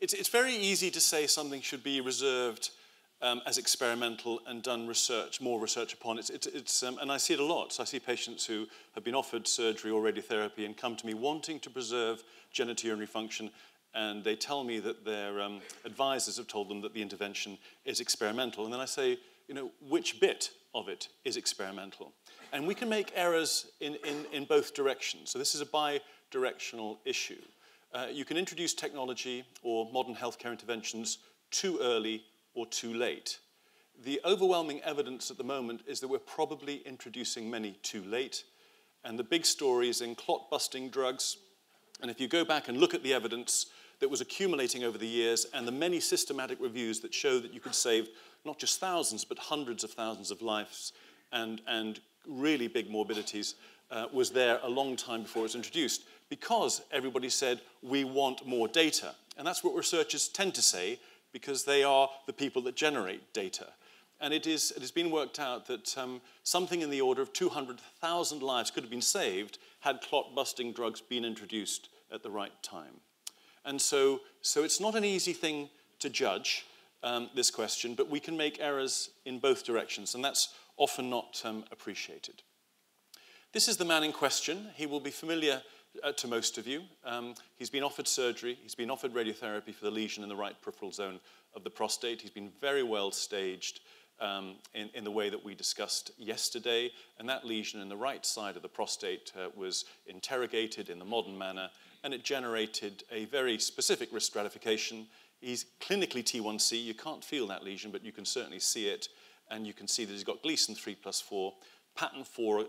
It's very easy to say something should be reserved as experimental and done research, more research upon. And I see it a lot. So I see patients who have been offered surgery or radiotherapy and come to me wanting to preserve genitourinary function, and they tell me that their advisors have told them that the intervention is experimental. And then I say, you know, which bit of it is experimental? And we can make errors in both directions. So this is a bi-directional issue. You can introduce technology or modern healthcare interventions too early or too late. The overwhelming evidence at the moment is that we're probably introducing many too late, and the big story is in clot-busting drugs. And if you go back and look at the evidence that was accumulating over the years and the many systematic reviews that show that you could save not just thousands but hundreds of thousands of lives and really big morbidities, was there a long time before it was introduced, because everybody said, we want more data. And that's what researchers tend to say, because they are the people that generate data. And it has been worked out that something in the order of 200,000 lives could have been saved had clot-busting drugs been introduced at the right time. And so it's not an easy thing to judge, this question, but we can make errors in both directions, and that's often not appreciated. This is the man in question. He will be familiar to most of you. He's been offered surgery. He's been offered radiotherapy for the lesion in the right peripheral zone of the prostate. He's been very well staged in the way that we discussed yesterday, and that lesion in the right side of the prostate was interrogated in the modern manner, and it generated a very specific risk stratification. He's clinically T1C. You can't feel that lesion, but you can certainly see it, and you can see that he's got Gleason 3+4. Pattern 4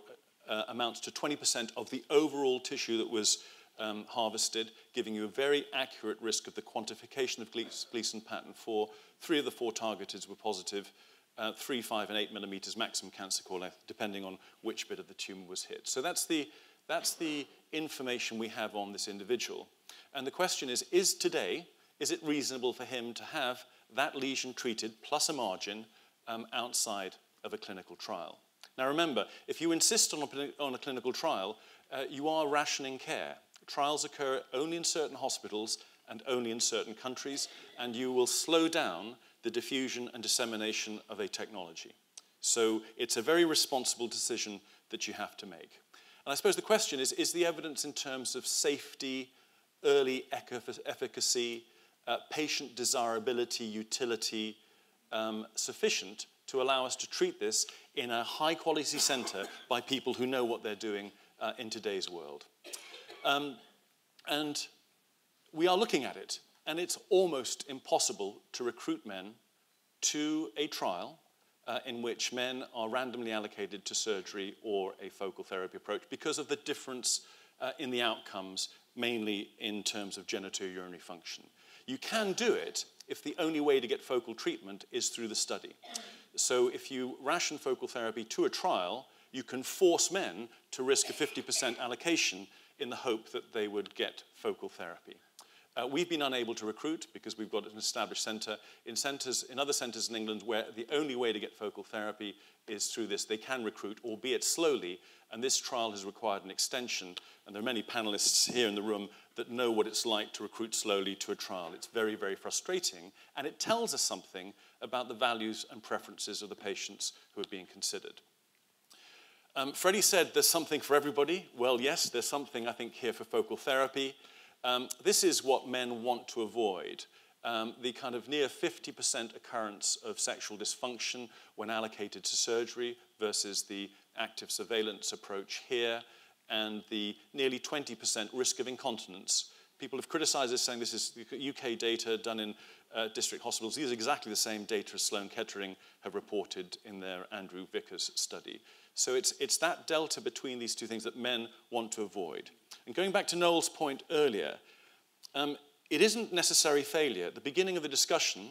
amounts to 20% of the overall tissue that was harvested, giving you a very accurate risk of the quantification of Gleason pattern 4. 3 of the 4 targeted were positive. 3, 5, and 8 millimeters maximum cancer core length, depending on which bit of the tumor was hit. So that's the information we have on this individual. And the question is today, is it reasonable for him to have that lesion treated, plus a margin, outside of a clinical trial? Now remember, if you insist on a clinical trial, you are rationing care. Trials occur only in certain hospitals and only in certain countries, and you will slow down the diffusion and dissemination of a technology. So it's a very responsible decision that you have to make. And I suppose the question is the evidence in terms of safety, early efficacy, patient desirability, utility, sufficient to allow us to treat this in a high-quality center by people who know what they're doing in today's world? And we are looking at it. And it's almost impossible to recruit men to a trial in which men are randomly allocated to surgery or a focal therapy approach because of the difference in the outcomes, mainly in terms of genitourinary function. You can do it if the only way to get focal treatment is through the study. So if you ration focal therapy to a trial, you can force men to risk a 50% allocation in the hope that they would get focal therapy. We've been unable to recruit because we've got an established centre. In other centres in England where the only way to get focal therapy is through this, they can recruit, albeit slowly, and this trial has required an extension, and there are many panellists here in the room that know what it's like to recruit slowly to a trial. It's very, very frustrating, and it tells us something about the values and preferences of the patients who are being considered. Freddie said there's something for everybody. Well, yes, there's something, I think, here for focal therapy. This is what men want to avoid, the kind of near 50% occurrence of sexual dysfunction when allocated to surgery versus the active surveillance approach here, and the nearly 20% risk of incontinence. People have criticised this, saying this is UK data done in district hospitals. These are exactly the same data as Sloan-Kettering have reported in their Andrew Vickers study. So it's that delta between these two things that men want to avoid. And going back to Noel's point earlier, it isn't necessary failure. At the beginning of the discussion,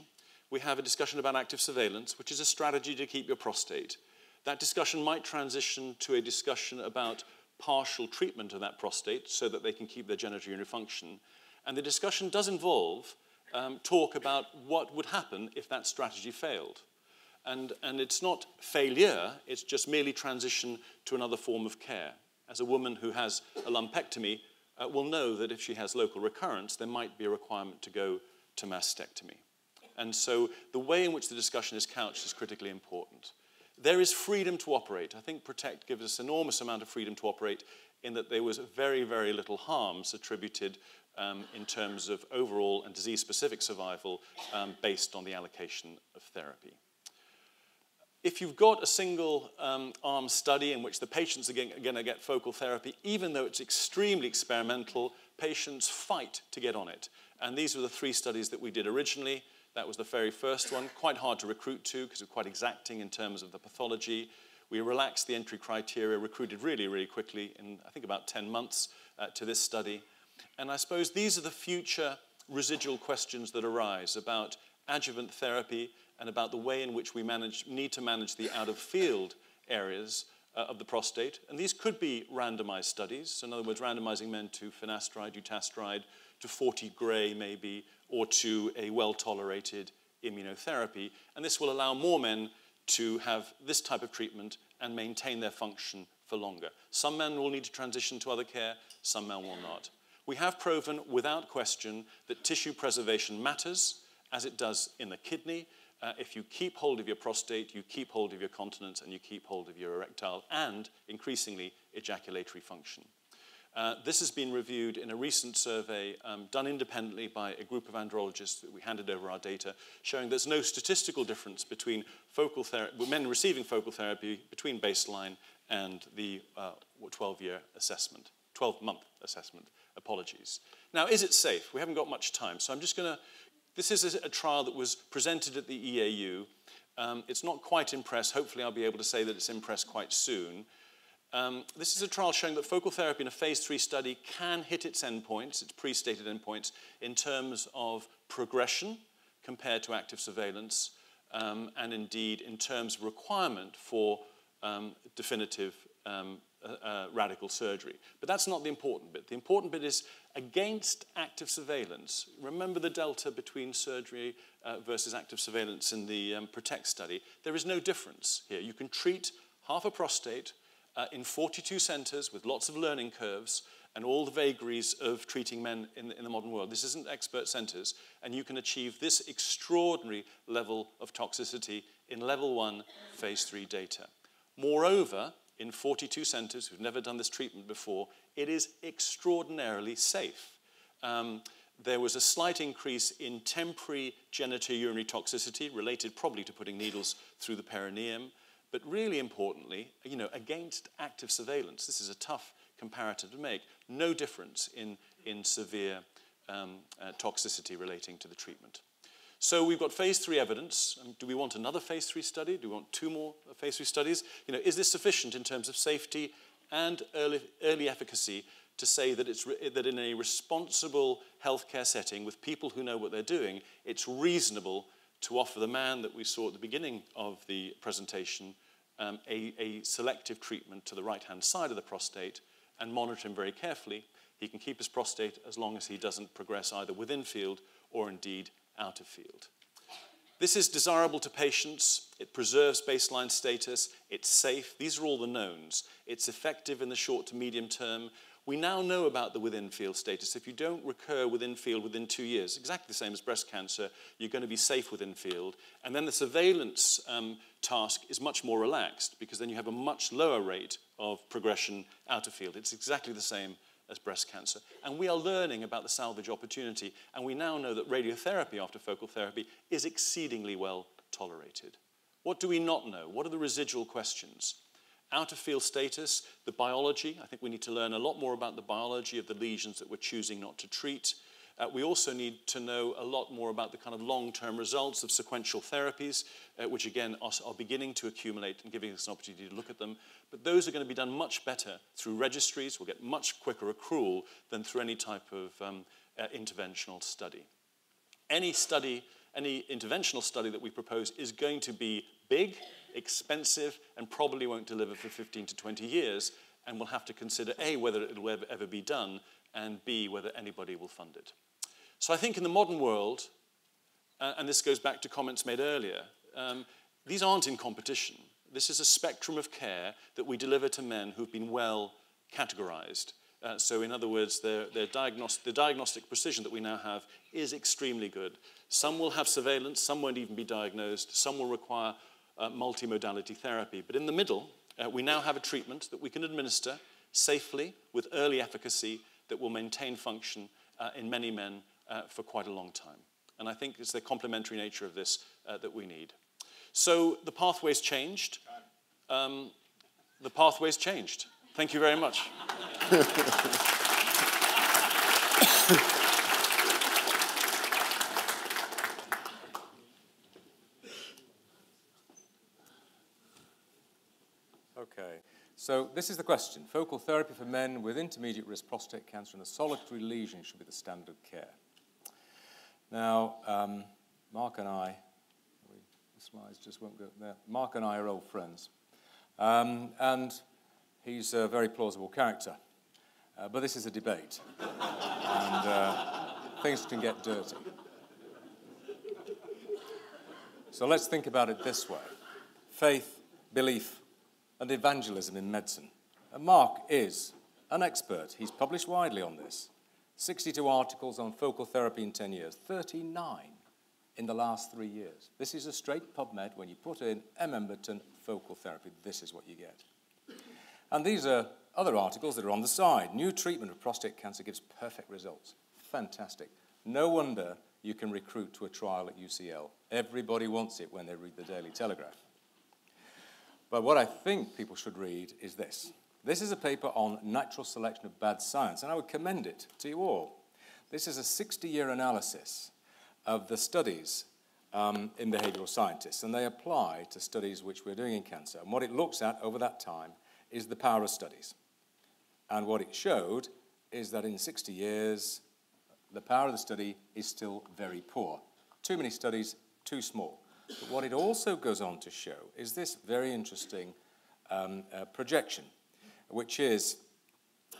we have a discussion about active surveillance, which is a strategy to keep your prostate. That discussion might transition to a discussion about partial treatment of that prostate so that they can keep their genitourinary function. And the discussion does involve talk about what would happen if that strategy failed. And it's not failure, it's just merely transition to another form of care. As a woman who has a lumpectomy, will know that if she has local recurrence, there might be a requirement to go to mastectomy. And so the way in which the discussion is couched is critically important. There is freedom to operate. I think PROTECT gives us an enormous amount of freedom to operate in that there was very, very little harms attributed in terms of overall and disease-specific survival based on the allocation of therapy. If you've got a single arm study in which the patients are going to get focal therapy, even though it's extremely experimental, patients fight to get on it. And these were the three studies that we did originally. That was the very first one, quite hard to recruit to because it was quite exacting in terms of the pathology. We relaxed the entry criteria, recruited really, really quickly in, I think, about 10 months to this study. And I suppose these are the future residual questions that arise about adjuvant therapy and about the way in which we need to manage the out-of-field areas of the prostate. And these could be randomized studies. So in other words, randomizing men to finasteride, dutasteride, to 40 gray maybe, or to a well-tolerated immunotherapy. And this will allow more men to have this type of treatment and maintain their function for longer. Some men will need to transition to other care, some men will not. We have proven without question that tissue preservation matters, as it does in the kidney. If you keep hold of your prostate, you keep hold of your continence, and you keep hold of your erectile and, increasingly, ejaculatory function. This has been reviewed in a recent survey done independently by a group of andrologists that we handed over our data, showing there's no statistical difference between focal therapy, men receiving focal therapy between baseline and the 12-year assessment, 12-month assessment, apologies. Now, is it safe? We haven't got much time, so I'm just going to, this is a trial that was presented at the EAU. It's not quite in press. Hopefully I'll be able to say that it's in press quite soon. This is a trial showing that focal therapy in a phase 3 study can hit its endpoints, its pre-stated endpoints, in terms of progression compared to active surveillance, and indeed in terms of requirement for definitive radical surgery. But that's not the important bit. The important bit is against active surveillance. Remember the delta between surgery versus active surveillance in the PROTECT study. There is no difference here. You can treat half a prostate in 42 centres with lots of learning curves and all the vagaries of treating men in the modern world. This isn't expert centres, and you can achieve this extraordinary level of toxicity in level 1 phase 3 data. Moreover, in 42 centres who've never done this treatment before, it is extraordinarily safe. There was a slight increase in temporary genitourinary toxicity related probably to putting needles through the perineum. But really importantly, you know, against active surveillance, this is a tough comparator to make, no difference in severe toxicity relating to the treatment. So we've got phase 3 evidence. Do we want another phase 3 study? Do we want 2 more phase 3 studies? You know, is this sufficient in terms of safety and early efficacy to say that, that in a responsible healthcare setting with people who know what they're doing, it's reasonable to offer the man that we saw at the beginning of the presentation a selective treatment to the right-hand side of the prostate and monitor him very carefully. He can keep his prostate as long as he doesn't progress either within field or indeed out of field. This is desirable to patients. It preserves baseline status. It's safe. These are all the knowns. It's effective in the short to medium term. We now know about the within-field status. If you don't recur within-field within 2 years, exactly the same as breast cancer, you're going to be safe within-field. And then the surveillance task is much more relaxed because then you have a much lower rate of progression out of field. It's exactly the same as breast cancer. And we are learning about the salvage opportunity, and we now know that radiotherapy after focal therapy is exceedingly well tolerated. What do we not know? What are the residual questions? Out-of-field status, the biology. I think we need to learn a lot more about the biology of the lesions that we're choosing not to treat. We also need to know a lot more about the kind of long-term results of sequential therapies, which again are beginning to accumulate and giving us an opportunity to look at them. But those are going to be done much better through registries. We'll get much quicker accrual than through any type of interventional study. Any interventional study that we propose is going to be big, expensive, and probably won't deliver for 15 to 20 years, and we'll have to consider A, whether it'll ever be done, and B, whether anybody will fund it. So I think in the modern world, and this goes back to comments made earlier, these aren't in competition. This is a spectrum of care that we deliver to men who've been well categorized. So in other words, the diagnostic precision that we now have is extremely good. Some will have surveillance, some won't even be diagnosed, some will require multimodality therapy. But in the middle, we now have a treatment that we can administer safely with early efficacy that will maintain function in many men for quite a long time. And I think it's the complementary nature of this that we need. So the pathway's changed. The pathway's changed. Thank you very much. Okay, so this is the question. Focal therapy for men with intermediate risk prostate cancer and a solitary lesion should be the standard of care. Now, Mark and I, the slides just won't go there. Mark and I are old friends. And he's a very plausible character. But this is a debate. And things can get dirty. So let's think about it this way. Faith, belief, and evangelism in medicine. And Mark is an expert. He's published widely on this. 62 articles on focal therapy in 10 years, 39 in the last 3 years. This is a straight PubMed. When you put in M. Emberton focal therapy, this is what you get. And these are other articles that are on the side. New treatment of prostate cancer gives perfect results. Fantastic. No wonder you can recruit to a trial at UCL. Everybody wants it when they read the Daily Telegraph. But what I think people should read is this. This is a paper on natural selection of bad science, and I would commend it to you all. This is a 60-year analysis of the studies in behavioral scientists, and they apply to studies which we're doing in cancer. And what it looks at over that time is the power of studies. And what it showed is that in 60 years, the power of the study is still very poor. Too many studies, too small. But what it also goes on to show is this very interesting projection, which is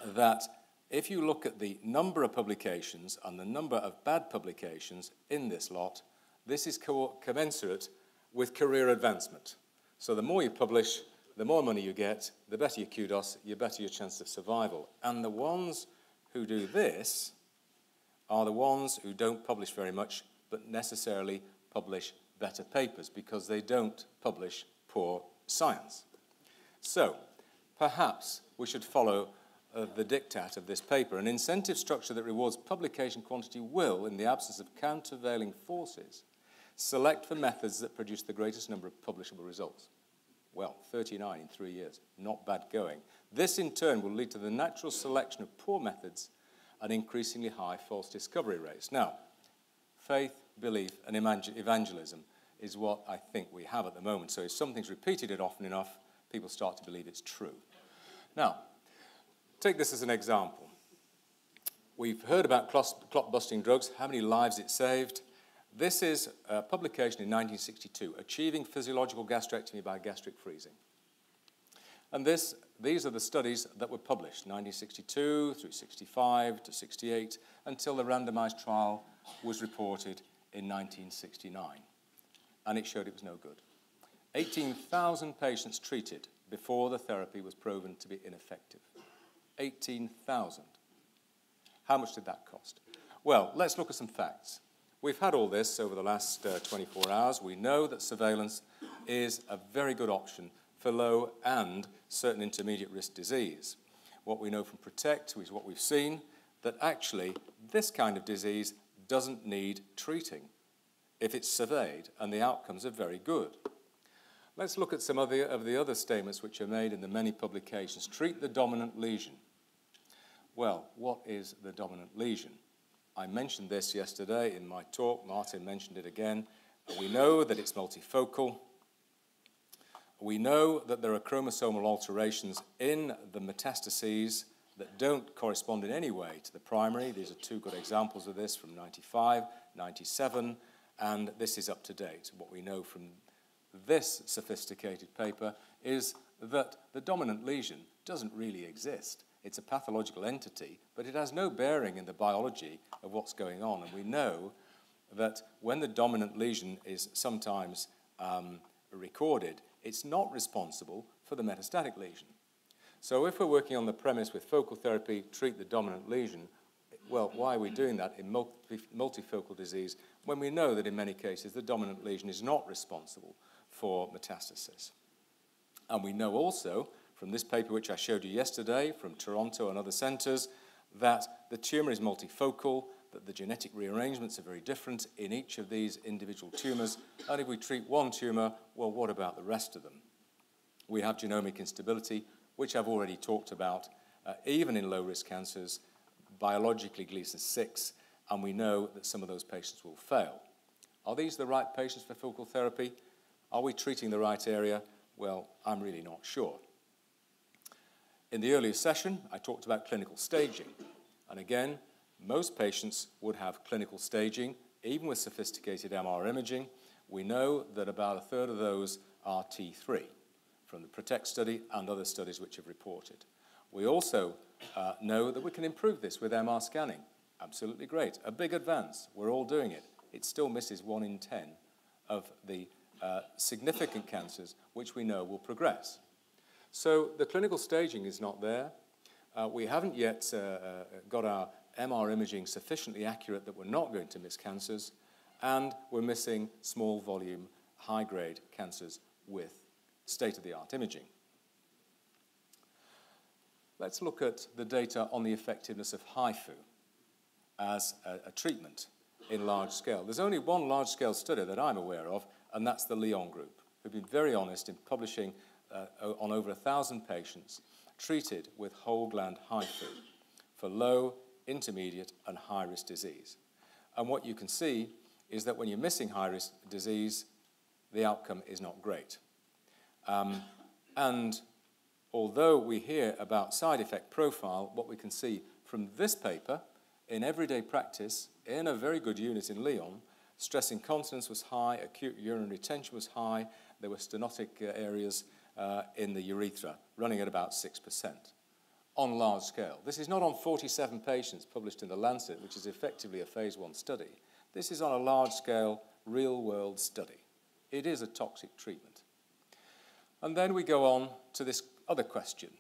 that if you look at the number of publications and the number of bad publications in this lot, this is commensurate with career advancement. So the more you publish, the more money you get, the better your kudos, the better your chance of survival. And the ones who do this are the ones who don't publish very much, but necessarily publish better papers, because they don't publish poor science. So perhaps we should follow the diktat of this paper. An incentive structure that rewards publication quantity will, in the absence of countervailing forces, select for methods that produce the greatest number of publishable results. Well, 39 in 3 years, not bad going. This, in turn, will lead to the natural selection of poor methods and increasingly high false discovery rates. Now, faith, belief, and evangelism is what I think we have at the moment. So if something's repeated it often enough, people start to believe it's true. Now, take this as an example. We've heard about clot-busting drugs, how many lives it saved. This is a publication in 1962, Achieving Physiological Gastrectomy by Gastric Freezing. And these are the studies that were published, 1962 through 65 to 68, until the randomized trial was reported in 1969. And it showed it was no good. 18,000 patients treated before the therapy was proven to be ineffective. 18,000. How much did that cost? Well, let's look at some facts. We've had all this over the last 24 hours. We know that surveillance is a very good option for low and certain intermediate risk disease. What we know from PROTECT is what we've seen, that actually this kind of disease doesn't need treating if it's surveyed, and the outcomes are very good. Let's look at some of the other statements which are made in the many publications. Treat the dominant lesion. Well, what is the dominant lesion? I mentioned this yesterday in my talk. Martin mentioned it again. We know that it's multifocal. We know that there are chromosomal alterations in the metastases that don't correspond in any way to the primary. These are two good examples of this from 95, 97, and this is up to date. What we know from this sophisticated paper is that the dominant lesion doesn't really exist. It's a pathological entity, but it has no bearing in the biology of what's going on. And we know that when the dominant lesion is sometimes recorded, it's not responsible for the metastatic lesion. So if we're working on the premise with focal therapy, treat the dominant lesion, well, why are we doing that in multifocal disease when we know that in many cases the dominant lesion is not responsible for metastasis? And we know also from this paper which I showed you yesterday from Toronto and other centres that the tumour is multifocal, that the genetic rearrangements are very different in each of these individual tumours, and if we treat one tumour, well, what about the rest of them? We have genomic instability, which I've already talked about, even in low-risk cancers, biologically Gleason 6, and we know that some of those patients will fail. Are these the right patients for focal therapy? Are we treating the right area? Well, I'm really not sure. In the earlier session, I talked about clinical staging, and again, most patients would have clinical staging, even with sophisticated MR imaging. We know that about a third of those are T3 from the PROTECT study and other studies which have reported. We also know that we can improve this with MR scanning. Absolutely great. A big advance. We're all doing it. It still misses 1 in 10 of the significant cancers which we know will progress. So the clinical staging is not there. We haven't yet got our MR imaging sufficiently accurate that we're not going to miss cancers, and we're missing small volume, high-grade cancers with state-of-the-art imaging. Let's look at the data on the effectiveness of HIFU as a treatment in large scale. There's only one large-scale study that I'm aware of, and that's the Lyon group, who've been very honest in publishing on over 1,000 patients treated with whole-gland HIFU for low, intermediate and high-risk disease. And what you can see is that when you're missing high-risk disease, the outcome is not great. And although we hear about side effect profile, what we can see from this paper in everyday practice, in a very good unit in Lyon, stress incontinence was high, acute urinary retention was high, there were stenotic areas in the urethra running at about 6%. On large scale. This is not on 47 patients published in The Lancet, which is effectively a phase 1 study. This is on a large scale, real world study. It is a toxic treatment. And then we go on to this other question.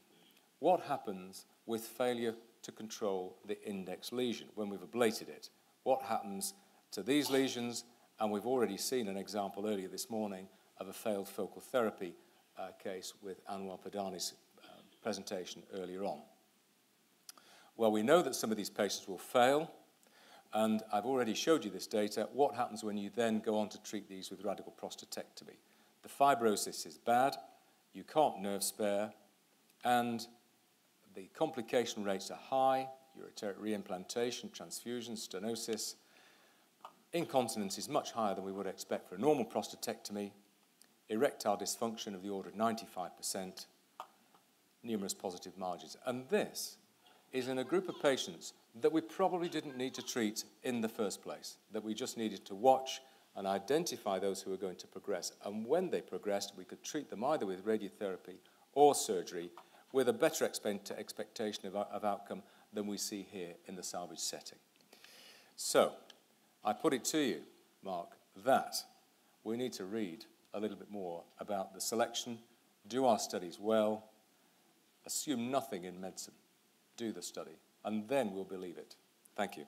What happens with failure to control the index lesion when we've ablated it? What happens to these lesions? And we've already seen an example earlier this morning of a failed focal therapy case with Anwar Padani's presentation earlier on. Well, we know that some of these patients will fail, and I've already showed you this data. What happens when you then go on to treat these with radical prostatectomy? The fibrosis is bad, you can't nerve spare, and the complication rates are high, ureteric reimplantation, transfusion, stenosis. Incontinence is much higher than we would expect for a normal prostatectomy, erectile dysfunction of the order of 95%, numerous positive margins. And this is in a group of patients that we probably didn't need to treat in the first place, that we just needed to watch and identify those who were going to progress. And when they progressed, we could treat them either with radiotherapy or surgery with a better expectation of outcome than we see here in the salvage setting. So I put it to you, Mark, that we need to read a little bit more about the selection, do our studies well, assume nothing in medicine. Do the study, and then we'll believe it. Thank you.